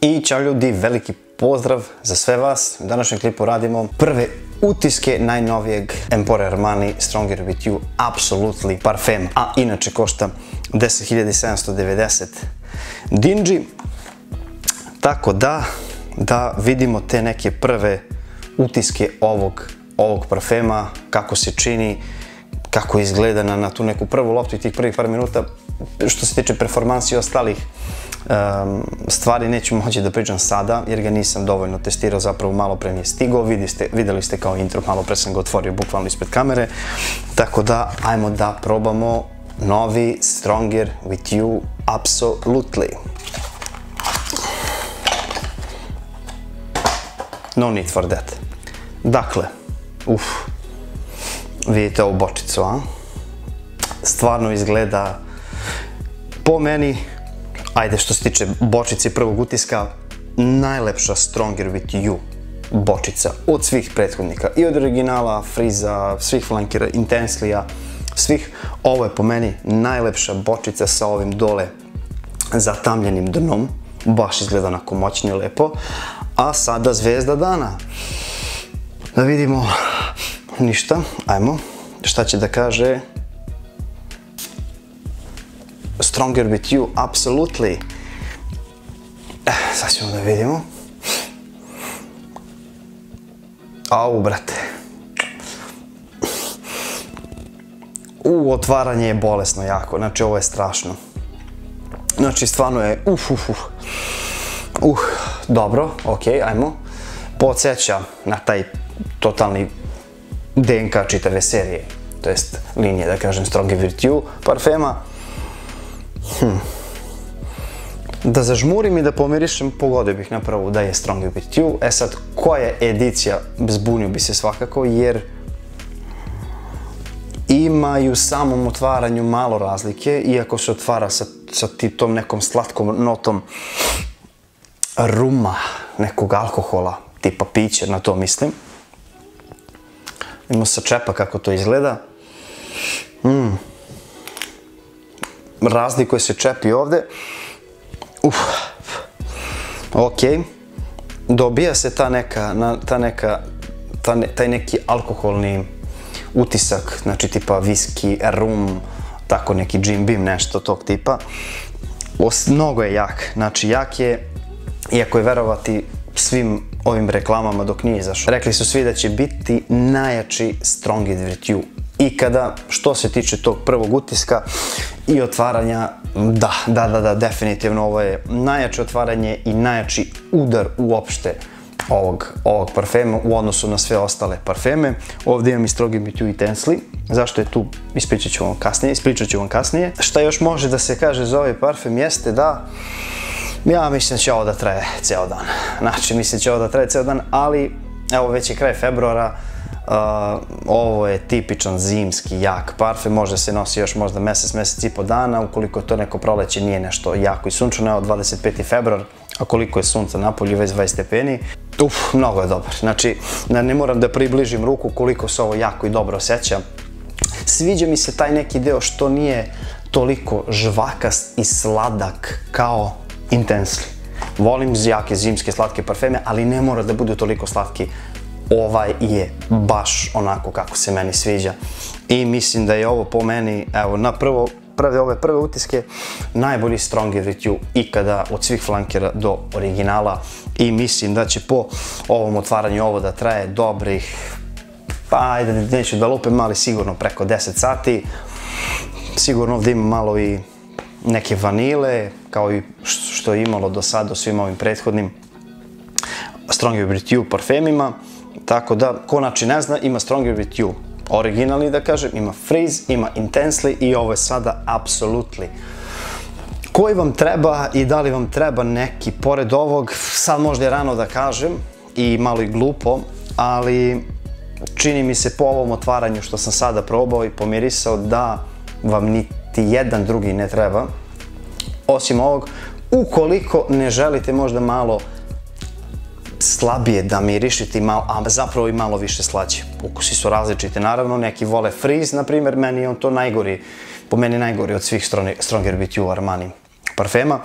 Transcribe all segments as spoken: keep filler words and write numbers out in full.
I čao ljudi, veliki pozdrav za sve vas. U današnjem klipu radimo prve utiske najnovijeg Emporio Armani Stronger With You Absolutely parfem, a inače košta deset hiljada sedamsto devedeset dinđi. Tako da, da vidimo te neke prve utiske ovog, ovog parfema, kako se čini, kako izgleda na, na tu neku prvu loptu i tih prvih par minuta. Što se tiče performansi i ostalih um, stvari neću moći da pričam sada jer ga nisam dovoljno testirao, zapravo malo pre mi je stigao, videli ste, videli ste kao intro, malo pre sam ga otvorio bukvalno ispred kamere, tako da ajmo da probamo novi Stronger With You Absolutely. No need for that. Dakle, uff, vidite ovu bočicu, a? Stvarno izgleda, po meni, ajde što se tiče bočice prvog utiska, najlepša Stronger With You bočica od svih prethodnika. I od originala, Friza, svih flankera, Intensely-a, svih. Ovo je po meni najlepša bočica sa ovim dole zatamljenim dnom. Baš izgleda onako moćno i lepo. A sada zvezda dana. Da vidimo ništa. Ajmo. Šta će da kaže? Stronger With You Absolutely. Sad ćemo da vidimo. Au, brate. U, otvaranje je bolesno jako. Znači, ovo je strašno. Znači, stvarno je uf, uf, uf. Uh, dobro, ok, ajmo. Podsjeća na taj totalni D N K čitave serije, to jest linije, da kažem, Stronger With You parfema. Hm. Da zažmurim i da pomirišem, pogodio bih na prvu da je Stronger With You. E sad, koja je edicija, zbunio bi se svakako, jer imaju u samom otvaranju malo razlike, iako se otvara sa, sa tom nekom slatkom notom ruma, nekog alkohola, tipa piće, na to mislim. Imamo sa čepa kako to izgleda. Mm. Razlikuje se čepi ovde. Uf. Ok. Dobija se ta neka, na, ta neka, ta ne, taj neki alkoholni utisak, znači tipa viski, rum, tako neki Jim Beam, nešto tog tipa. Os, mnogo je jak, znači jak je, iako je verovati svim ovim reklamama dok nije izašao. Rekli su svi da će biti najjači Stronger With You ikada, što se tiče tog prvog utiska i otvaranja, da, da, da, da, definitivno ovo je najjače otvaranje i najjači udar uopšte ovog, ovog parfema u odnosu na sve ostale parfeme. Ovdje imam i Stronger With You Intensely. Zašto je tu, ispričat ću vam kasnije, ispričat ću vam kasnije. Šta još može da se kaže za ovaj parfem jeste da ja mislim da će ovo da traje ceo dan. Znači, mislim da će ovo da traje ceo dan, ali evo već je kraj februara, uh, ovo je tipičan zimski jak parfem, može se nosi još možda mesec, mesec i po dana, ukoliko je to neko proleće nije nešto jako i sunčano, evo dvadeset peti februar, a koliko je sunca napolju, već dvadeset stepeni, uf, mnogo je dobar. Znači, ne moram da približim ruku koliko se ovo jako i dobro osjeća. Sviđa mi se taj neki deo što nije toliko žvakast i sladak kao Intensely. Volim jake, zimske, slatke parfeme, ali ne mora da budu toliko slatki. Ovaj je baš onako kako se meni sviđa. I mislim da je ovo po meni, evo, na prvo, prve ove prve utiske, najbolji Stronger With You ikada od svih flankera do originala. I mislim da će po ovom otvaranju ovo da traje dobrih, pa ajde, neću da lupem, ali sigurno preko deset sati. Sigurno ovdje ima malo i neke vanile, kao i što je imalo do sada u svim ovim prethodnim Stronger With You parfemima. Tako da, ko znači ne zna, ima Stronger With You originalni, da kažem, ima Freeze, ima Intensely i ovo je sada Absolutely. Koji vam treba i da li vam treba neki pored ovog, sad možda je rano da kažem i malo i glupo, ali čini mi se po ovom otvaranju što sam sada probao i pomirisao da vam ni jedan drugi ne treba osim ovog, ukoliko ne želite možda malo slabije da mirišite, a zapravo i malo više slađe. Ukusi su različiti, naravno, neki vole Freeze, na primjer, meni je on to najgori, po meni najgori od svih Stronger With You Armani parfema,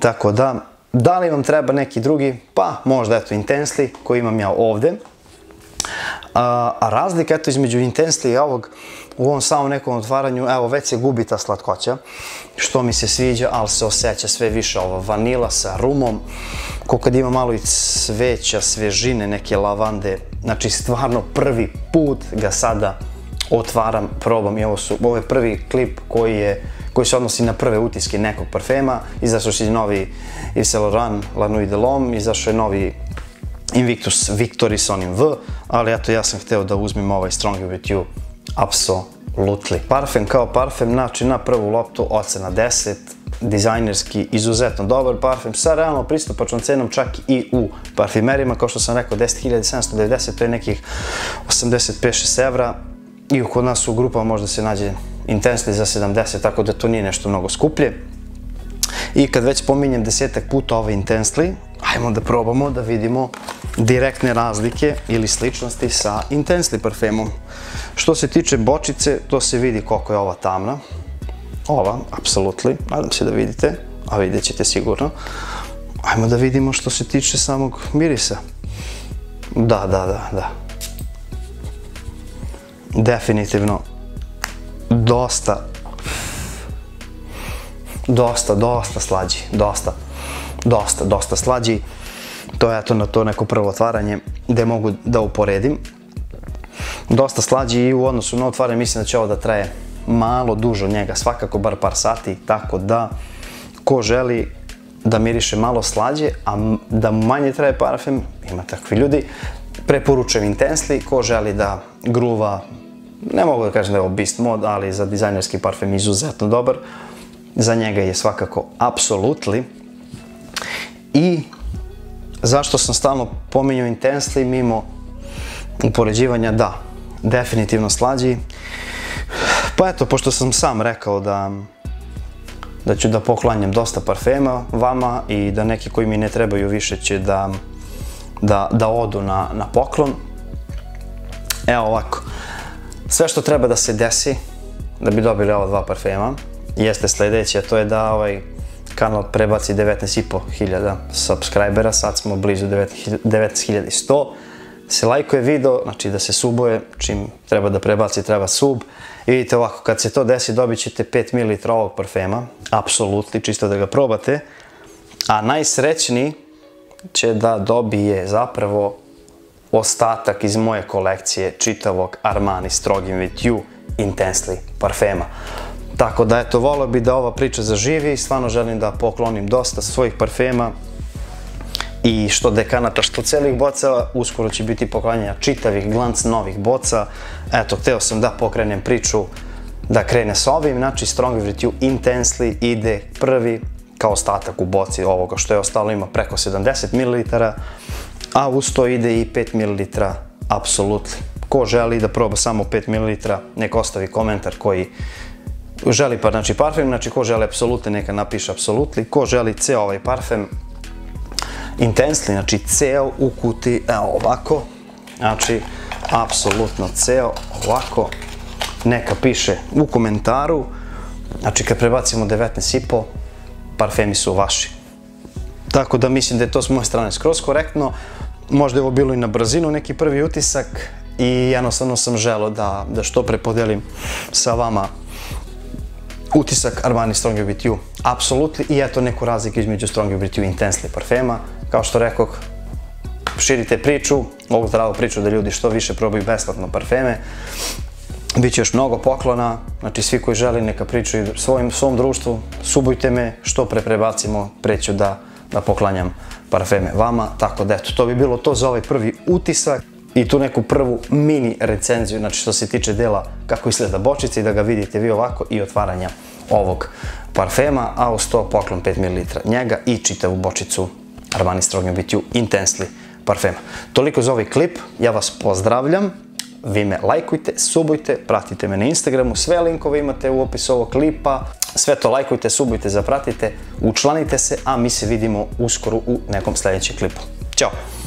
tako da Da li vam treba neki drugi? Pa možda eto Intensely koji imam ja ovdje. A razlika eto između Intensely i ovog u ovom samom nekom otvaranju, evo već se gubi ta slatkoća, što mi se sviđa, ali se osjeća sve više ova vanila sa rumom, ko kad ima malo i cveća, svježine, neke lavande, znači stvarno prvi put ga sada otvaram, probam i ovo su, ovo je prvi klip koji je, koji se odnosi na prve utiske nekog parfema, izašao je novi Yves Saint Laurent, La Nuit de L'Homme, izašao je novi Invictus Victory s onim V, ali eto ja sam hteo da uzmem ovaj Stronger With You Absolutely. Parfem kao parfem, znači na prvu loptu ocena deset, dizajnerski izuzetno dobar parfem sa realno pristupačnom cenom čak i u parfimerima, kao što sam rekao deset hiljada sedamsto devedeset, to je nekih osamdeset pet šest evra i kod nas u grupama možda se nađe Intensely za sedamdeset, tako da to nije nešto mnogo skuplje. I kad već spominjem desetak puta ovaj Intensely, ajmo da probamo da vidimo direktne razlike ili sličnosti sa Intensely parfemom. Što se tiče bočice, to se vidi koliko je ova tamna. Ova, Absolutely, nadam se da vidite, a vidjet ćete sigurno. Ajmo da vidimo što se tiče samog mirisa. Da, da, da, da. Definitivno, dosta, dosta, dosta slađi, dosta. Dosta, dosta slađi, to je eto na to neko prvo otvaranje gde mogu da uporedim. Dosta slađi i u odnosu na otvaranje mislim da će ovo da traje malo duže od njega, svakako bar par sati, tako da ko želi da miriše malo slađe, a da manje traje parfem, ima takvi ljudi, preporučujem Intensely, ko želi da gruva, ne mogu da kažem da je ovo beast mod, ali za dizajnerski parfem izuzetno dobar, za njega je svakako Absolutely. I zašto sam stalno pominjao Intensely mimo upoređivanja? Da, definitivno slađi. Pa eto, pošto sam sam rekao da da ću da poklanjam dosta parfema vama i da neki koji mi ne trebaju više će da da, da odu na, na poklon. Evo ovako, sve što treba da se desi da bi dobili ova dva parfema jeste sljedeće, to je da ovaj kanal prebaci devetnaest i po hiljada subscribera, sad smo blizu devetnaest hiljada sto. Se lajkuje video, znači da se subuje, čim treba da prebaci treba sub. I vidite ovako, kad se to desi dobit ćete pet mililitara ovog parfema, Absolutely, čisto da ga probate. A najsrećniji će da dobije zapravo ostatak iz moje kolekcije čitavog Armani Stronger With You Intensely parfema. Tako da eto, volio bi da ova priča zaživi i stvarno želim da poklonim dosta svojih parfema i što dekanata što celih boca, uskoro će biti poklanjanja čitavih glanc novih boca. Eto, hteo sam da pokrenem priču da krene s ovim, znači Stronger With You Intensely ide prvi kao ostatak u boci ovoga što je ostalo, ima preko sedamdeset mililitara, a uz to ide i pet mililitara Absolutely. Ko želi da proba samo pet mililitara, nek ostavi komentar koji želi pa, znači parfem, znači ko želi Absolutely neka napiše Absolutely, ko želi ceo ovaj parfem Intensely, znači ceo u kutiji, evo ovako, znači apsolutno ceo ovako, neka piše u komentaru, znači kad prebacimo devetnaest i po, parfemi su vaši. Tako da mislim da je to s moje strane skroz korektno, možda je ovo bilo i na brzinu neki prvi utisak i jednostavno sam želeo da, da što pre podelim sa vama utisak Armani Stronger With You Absolutely i eto neku razliku između Stronger With You Intensely parfema. Kao što rekoh, širite priču, ovu zdravu priču da ljudi što više probaju besplatno parfeme. Biće još mnogo poklona, znači svi koji želi neka pričaju svojim, svom društvu, subujte me, što pre prebacimo, preću da, da poklanjam parfeme vama. Tako da eto, to bi bilo to za ovaj prvi utisak i tu neku prvu mini recenziju, znači što se tiče dela kako izgleda bočica i da ga vidite vi ovako i otvaranja ovog parfema, a uz to poklon pet mililitara njega i čitavu bočicu Armani Stronger With You Intensely parfema. Toliko za ovaj klip, ja vas pozdravljam, vi me lajkujte, subujte, pratite me na Instagramu, sve linkove imate u opisu ovog klipa, sve to lajkujte, subujte, zapratite, učlanite se, a mi se vidimo uskoro u nekom sljedećem klipu. Ćao!